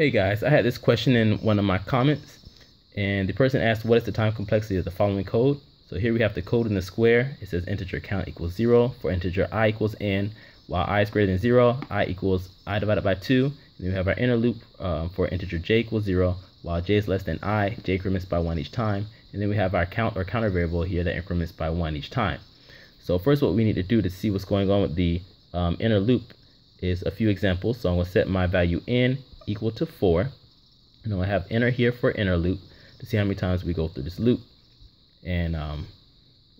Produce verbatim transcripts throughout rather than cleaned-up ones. Hey guys, I had this question in one of my comments, and the person asked, what is the time complexity of the following code? So here we have the code in the square. It says integer count equals zero for integer I equals n, while I is greater than zero, I equals I divided by two. And then we have our inner loop um, for integer j equals zero, while j is less than I, j increments by one each time. And then we have our count or counter variable here that increments by one each time. So first what we need to do to see what's going on with the um, inner loop is a few examples. So I'm going to set my value n equal to four, and I'll have enter here for inner loop to see how many times we go through this loop. And um,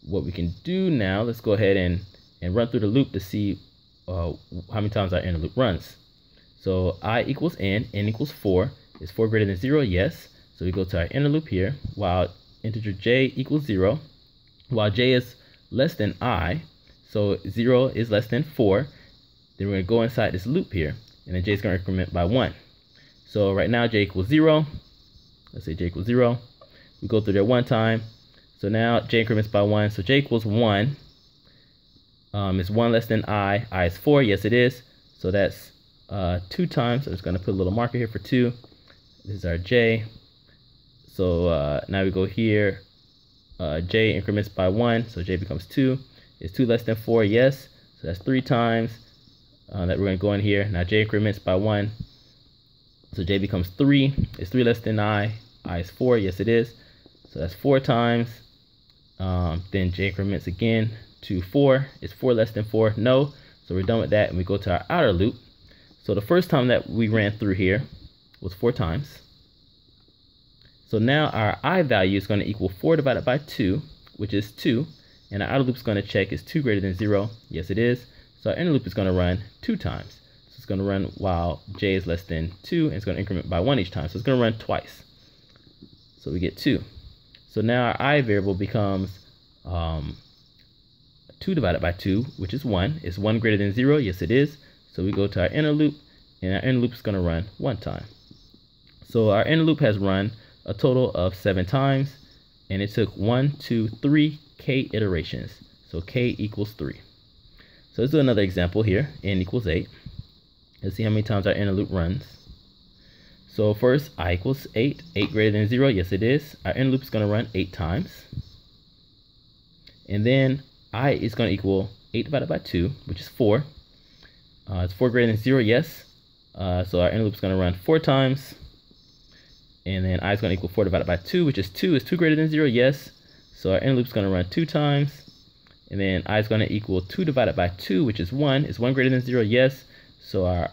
what we can do now, let's go ahead and and run through the loop to see uh, how many times our inner loop runs. So I equals n, n equals four. Is four greater than zero? Yes. So we go to our inner loop here, while integer j equals zero, while j is less than I, so zero is less than four. Then we're going to go inside this loop here, and then j is going to increment by one. So right now j equals zero. Let's say j equals zero. We go through there one time. So now j increments by one. So j equals one. Um, is one less than I. I is four. Yes, it is. So that's uh, two times. So I'm just going to put a little marker here for two. This is our j. So uh, now we go here. Uh, j increments by one. So j becomes two. Is two less than four? Yes. So that's three times uh, that we're going to go in here. Now j increments by one. So j becomes three. Is three less than I? I is four. Yes, it is. So that's four times. Um, then j increments again to four. Is four less than four? No. So we're done with that, and we go to our outer loop. So the first time that we ran through here was four times. So now our I value is going to equal four divided by two, which is two. And our outer loop is going to check, is two greater than zero? Yes, it is. So our inner loop is going to run two times. It's going to run while j is less than two, and it's going to increment by one each time. So it's going to run twice. So we get two. So now our I variable becomes um, two divided by two, which is one. Is one greater than zero? Yes, it is. So we go to our inner loop, and our inner loop is going to run one time. So our inner loop has run a total of seven times, and it took one, two, three k iterations. So k equals three. So let's do another example here. N equals eight. Let's see how many times our inner loop runs. So first, I equals eight. eight greater than zero? Yes, it is. Our inner loop is going to run eight times. And then I is going to equal eight divided by two, which is four. Uh, it's four greater than zero? Yes. Uh, so our inner loop is going to run four times. And then I is going to equal four divided by two, which is two. Is two greater than zero? Yes. So our inner loop is going to run two times. And then I is going to equal two divided by two, which is one. Is one greater than zero? Yes. So our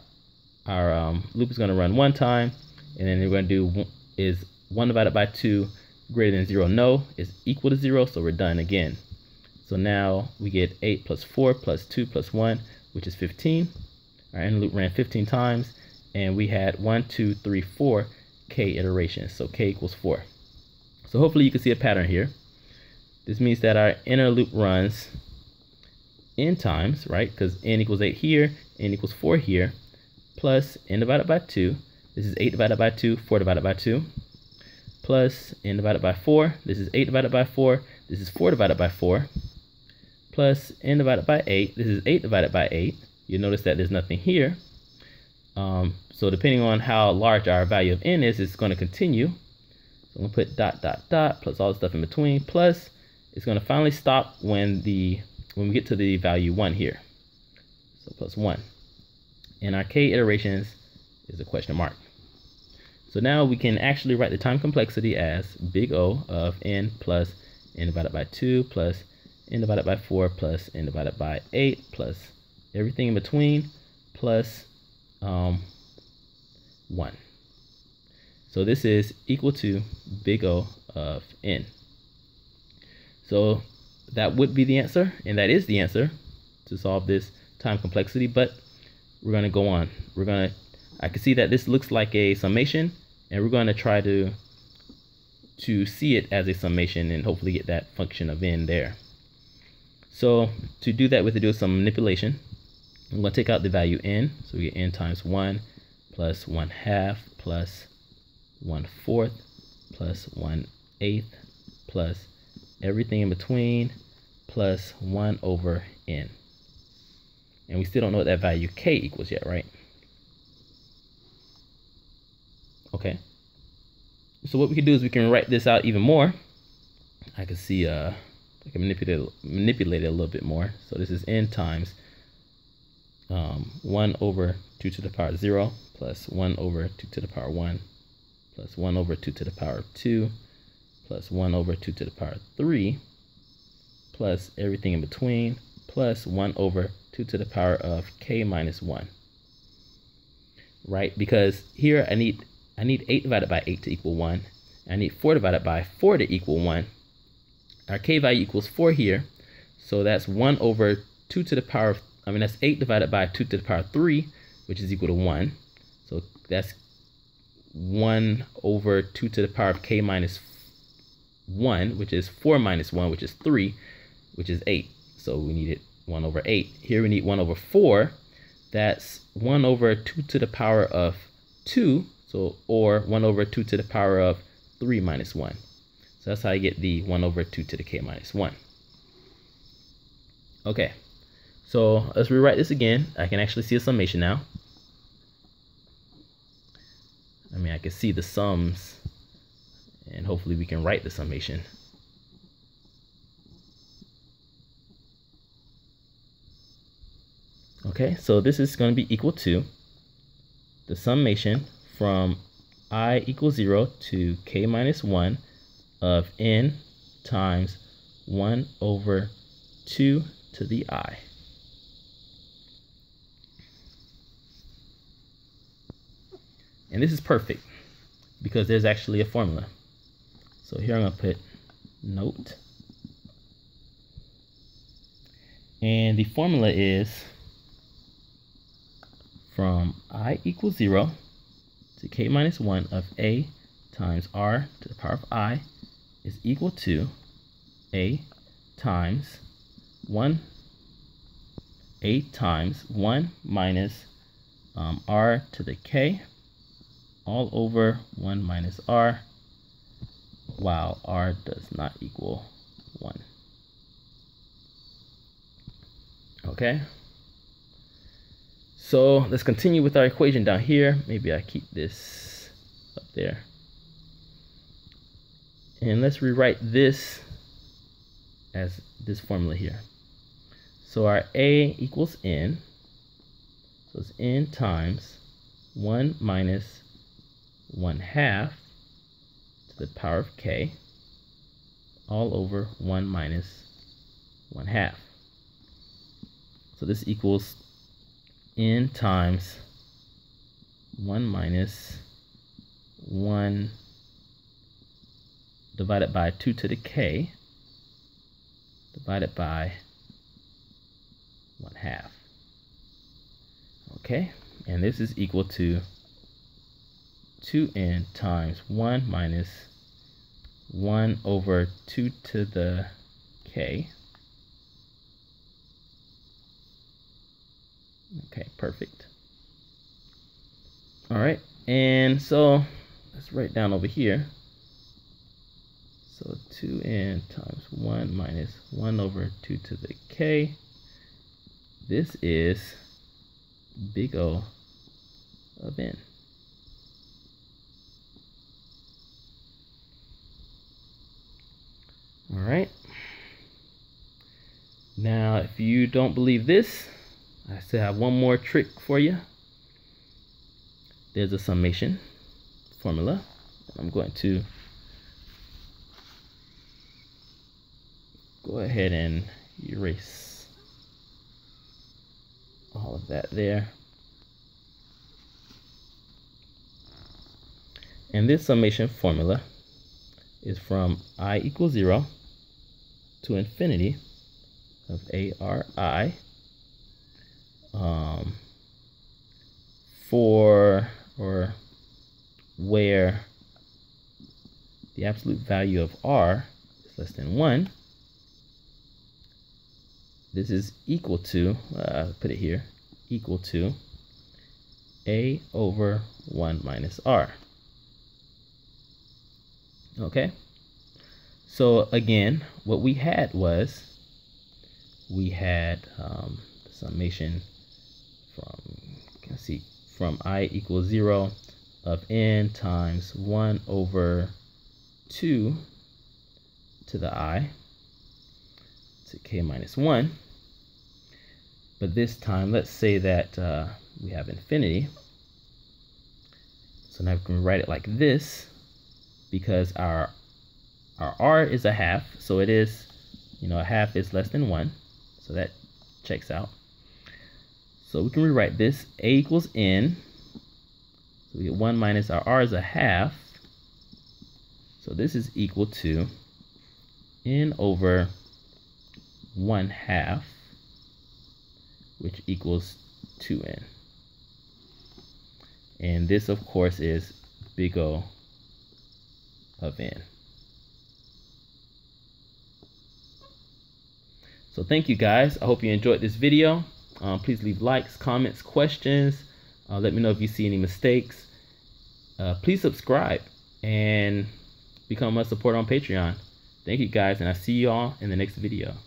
our um, loop is going to run one time, and then we're going to do is one divided by two greater than zero? No. Is equal to zero, so we're done again. So now we get eight plus four plus two plus one, which is fifteen. Our inner loop ran fifteen times, and we had one, two, three, four k iterations. So k equals four. So hopefully you can see a pattern here. This means that our inner loop runs n times, right? Because n equals eight here, n equals four here, plus n divided by two. This is eight divided by two, four divided by two, plus n divided by four. This is eight divided by four. This is four divided by four, plus n divided by eight. This is eight divided by eight. You notice that there's nothing here. Um, so depending on how large our value of n is, it's going to continue. So I'm going to put dot, dot, dot, plus all the stuff in between, plus it's going to finally stop when the when we get to the value one here. So plus one. And our k iterations is a question mark. So now we can actually write the time complexity as big O of n plus n divided by two plus n divided by four plus n divided by eight plus everything in between plus um, one. So this is equal to big O of n. So that would be the answer, and that is the answer to solve this time complexity. But we're going to go on. We're going to, I can see that this looks like a summation, and we're going to try to to see it as a summation and hopefully get that function of n there. So to do that, we have to do some manipulation. I'm going to take out the value n, so we get n times one plus one half plus one fourth plus one eighth plus everything in between plus one over n. And we still don't know what that value k equals yet, right? Okay. So what we can do is we can write this out even more. I can see, uh, I can manipulate it, manipulate it a little bit more. So this is n times um, one over two to the power zero plus one over two to the power one plus one over two to the power two plus one over two to the power three plus everything in between plus one over two to the power of k minus one. Right? Because here I need I need eight divided by eight to equal one. I need four divided by four to equal one. Our k value equals four here. So that's one over two to the power, I mean, that's eight divided by two to the power three, which is equal to one. So that's one over two to the power of k minus one, which is four minus one, which is three, which is eight. So we needed one over eight. Here we need one over four. That's one over two to the power of two. So, or one over two to the power of three minus one. So that's how I get the one over two to the k minus one. Okay, so let's rewrite this again. I can actually see a summation now. I mean, I can see the sums, and hopefully we can write the summation. Okay, so this is going to be equal to the summation from I equals zero to k minus one of n times one over two to the i. And this is perfect because there's actually a formula. So here I'm going to put note. And the formula is from I equals zero to k minus one of a times r to the power of I is equal to a times one, a times one minus um, r to the k all over one minus r, while r does not equal one. Okay, so let's continue with our equation down here. Maybe I keep this up there. And let's rewrite this as this formula here. So our a equals n. So it's n times one minus one half to the power of k all over one minus one half. So this equals n times one minus one divided by two to the k divided by one half. Okay, and this is equal to two n times one minus one over two to the k. Okay, perfect. All right, and so let's write down over here. So two n times one minus one over two to the k. This is big O of n. All right. Now, if you don't believe this, I still have one more trick for you. There's a summation formula. I'm going to go ahead and erase all of that there. And this summation formula is from I equals zero to infinity of A R I um, for or where the absolute value of R is less than one. This is equal to, uh, put it here, equal to a over one minus r. Okay, so again, what we had was we had um, the summation from, you can see, from I equals zero of n times one over two to the I to k minus one. But this time, let's say that uh, we have infinity. So now we can write it like this, because our our r is a half, so it is, you know, a half is less than one, so that checks out. So we can rewrite this a equals n, so we get one minus our r is a half, so this is equal to n over one half, which equals two n. And this, of course, is big O of n. So thank you, guys. I hope you enjoyed this video. Um, please leave likes, comments, questions. Uh, let me know if you see any mistakes. Uh, please subscribe and become a supporter on Patreon. Thank you, guys, and I'll see you all in the next video.